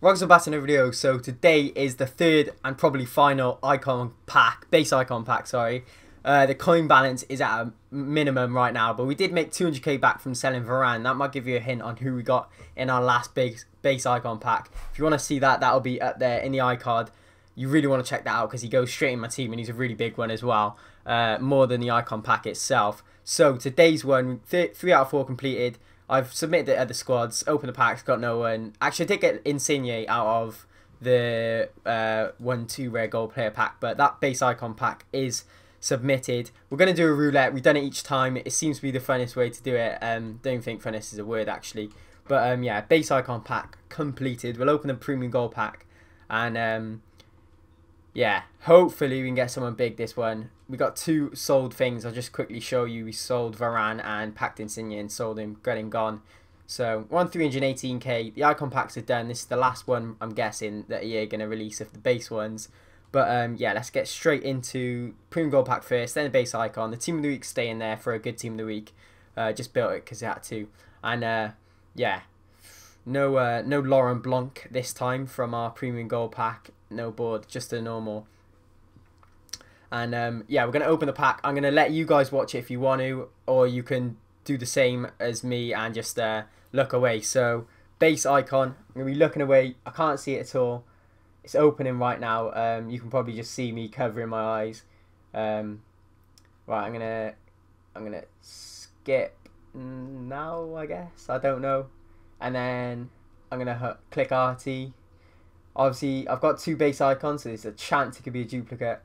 Welcome back to another video. So today is the third and probably final icon pack, base icon pack, sorry. The coin balance is at a minimum right now, but we did make 200k back from selling Varane. That might give you a hint on who we got in our last base icon pack. If you want to see that, that'll be up there in the iCard. You really want to check that out because he goes straight in my team and he's a really big one as well, more than the icon pack itself. So today's one, 3 out of 4 completed. I've submitted the other squads, opened the packs, got no one. Actually, I did get Insigne out of the 1-2 rare gold player pack, but that base icon pack is submitted. We're going to do a roulette. We've done it each time. It seems to be the funnest way to do it. Don't think funnest is a word, actually. But yeah, base icon pack completed. We'll open the premium gold pack. And yeah, hopefully we can get someone big this one. We got 2 sold things. I'll just quickly show you. We sold Varane and packed Insigne and sold him, got him gone. So, 318k. The icon packs are done. This is the last one, I'm guessing, that EA are going to release of the base ones. But yeah, let's get straight into premium gold pack first, then the base icon. The team of the week stay in there for a good team of the week. Just built it because I had to. And yeah, no Laurent Blanc this time from our premium gold pack. No board, just a normal. And yeah, we're going to open the pack. I'm going to let you guys watch it if you want to, or you can do the same as me and just look away. So base icon, I'm going to be looking away. I can't see it at all. It's opening right now. You can probably just see me covering my eyes. Right, I'm gonna skip now, I guess. I don't know. And then I'm going to click RT. Obviously, I've got 2 base icons, so there's a chance it could be a duplicate.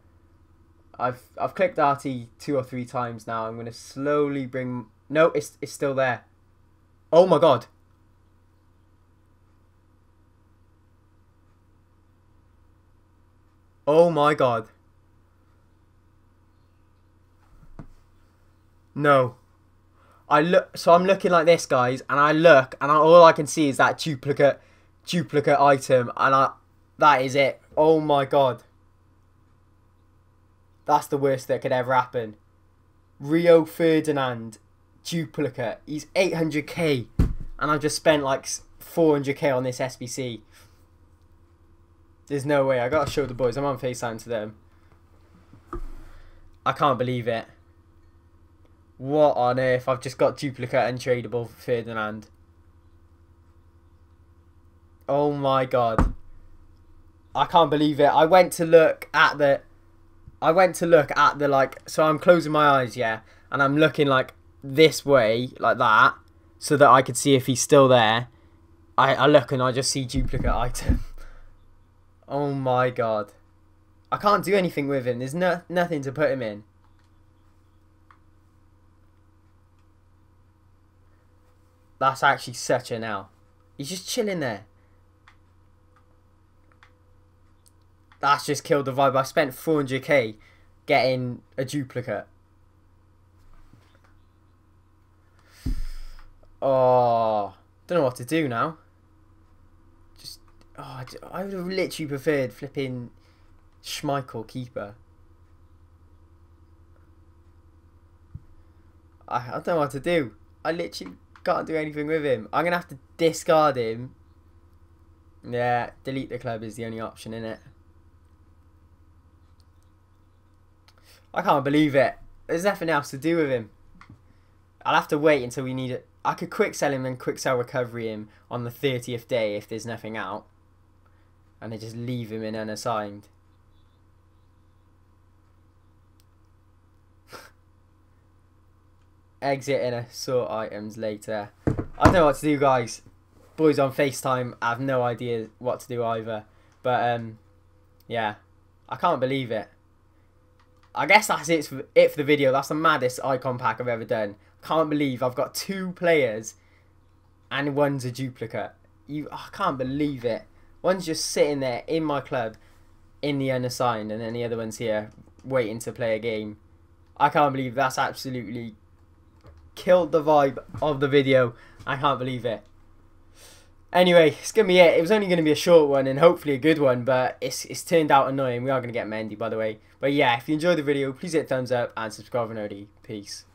I've clicked RT 2 or 3 times now. I'm gonna slowly bring. No, it's still there. Oh my god. Oh my god. No. I look. So I'm looking like this, guys, and I look, and all I can see is that duplicate item, and that is it. Oh my god. That's the worst that could ever happen. Rio Ferdinand duplicate. He's 800k, and I've just spent like 400k on this SBC. There's no way. I gotta show the boys. I'm on FaceTime to them. I can't believe it. What on earth? I've just got duplicate untradeable for Ferdinand. Oh my god. I can't believe it. I went to look at the. Like, so I'm closing my eyes, yeah, and I'm looking like this way, like that, so that I could see if he's still there. I look and I just see duplicate item. Oh my god. I can't do anything with him. There's nothing to put him in. That's actually such an L. He's just chilling there. That's just killed the vibe. I spent 400k getting a duplicate. Oh, don't know what to do now. Just, oh, I would have literally preferred flipping Schmeichel keeper. I don't know what to do. I literally can't do anything with him. I'm gonna have to discard him. Yeah, delete the club is the only option, isn't it? I can't believe it. There's nothing else to do with him. I'll have to wait until we need it. I could quick sell him and quick sell recovery him on the 30th day if there's nothing out. And then just leave him in unassigned. Exit and sort items later. I don't know what to do, guys. Boys on FaceTime, I have no idea what to do either. But yeah, I can't believe it. I guess that's it for the video. That's the maddest icon pack I've ever done. Can't believe I've got 2 players and one's a duplicate. I can't believe it. One's just sitting there in my club in the unassigned, and then the other one's here waiting to play a game. I can't believe that's absolutely killed the vibe of the video. I can't believe it. Anyway, it's going to be it. It was only going to be a short one and hopefully a good one, but it's turned out annoying. We are going to get Mendy, by the way. But yeah, if you enjoyed the video, please hit thumbs up and subscribe for an OD. Peace.